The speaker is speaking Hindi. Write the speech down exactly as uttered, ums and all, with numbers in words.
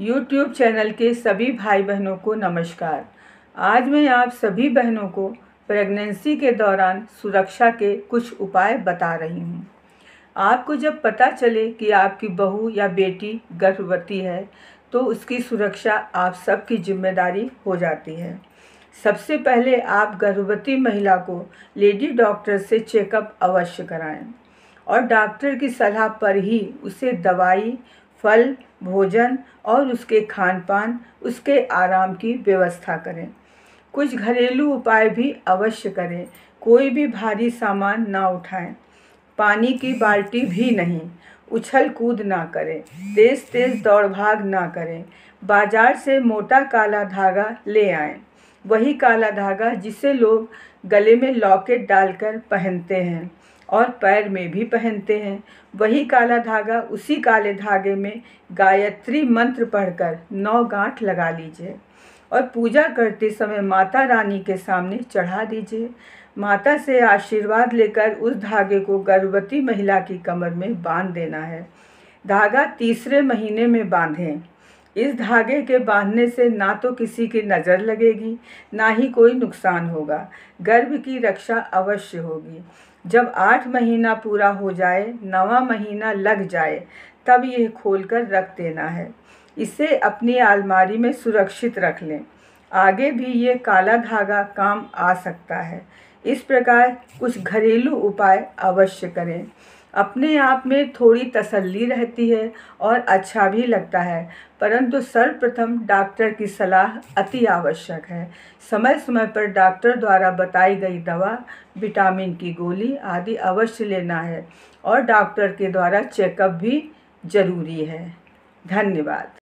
यूट्यूब चैनल के सभी भाई बहनों को नमस्कार। आज मैं आप सभी बहनों को प्रेगनेंसी के दौरान सुरक्षा के कुछ उपाय बता रही हूँ। आपको जब पता चले कि आपकी बहू या बेटी गर्भवती है तो उसकी सुरक्षा आप सबकी जिम्मेदारी हो जाती है। सबसे पहले आप गर्भवती महिला को लेडी डॉक्टर से चेकअप अवश्य कराएं और डॉक्टर की सलाह पर ही उसे दवाई, फल, भोजन और उसके खान पान, उसके आराम की व्यवस्था करें। कुछ घरेलू उपाय भी अवश्य करें। कोई भी भारी सामान ना उठाएं, पानी की बाल्टी भी नहीं, उछल कूद ना करें, तेज़ तेज़ दौड़ भाग ना करें। बाज़ार से मोटा काला धागा ले आएं, वही काला धागा जिसे लोग गले में लॉकेट डालकर पहनते हैं और पैर में भी पहनते हैं। वही काला धागा उसी काले धागे में गायत्री मंत्र पढ़कर नौ गांठ लगा लीजिए और पूजा करते समय माता रानी के सामने चढ़ा दीजिए। माता से आशीर्वाद लेकर उस धागे को गर्भवती महिला की कमर में बांध देना है। धागा तीसरे महीने में बांधें। इस धागे के बांधने से ना तो किसी की नज़र लगेगी, ना ही कोई नुकसान होगा। गर्भ की रक्षा अवश्य होगी। जब आठ महीना पूरा हो जाए, नवा महीना लग जाए, तब यह खोलकर रख देना है। इसे अपनी अलमारी में सुरक्षित रख लें। आगे भी ये काला धागा काम आ सकता है। इस प्रकार कुछ घरेलू उपाय अवश्य करें। अपने आप में थोड़ी तसल्ली रहती है और अच्छा भी लगता है, परंतु सर्वप्रथम डॉक्टर की सलाह अति आवश्यक है। समय समय पर डॉक्टर द्वारा बताई गई दवा, विटामिन की गोली आदि अवश्य लेना है और डॉक्टर के द्वारा चेकअप भी जरूरी है। धन्यवाद।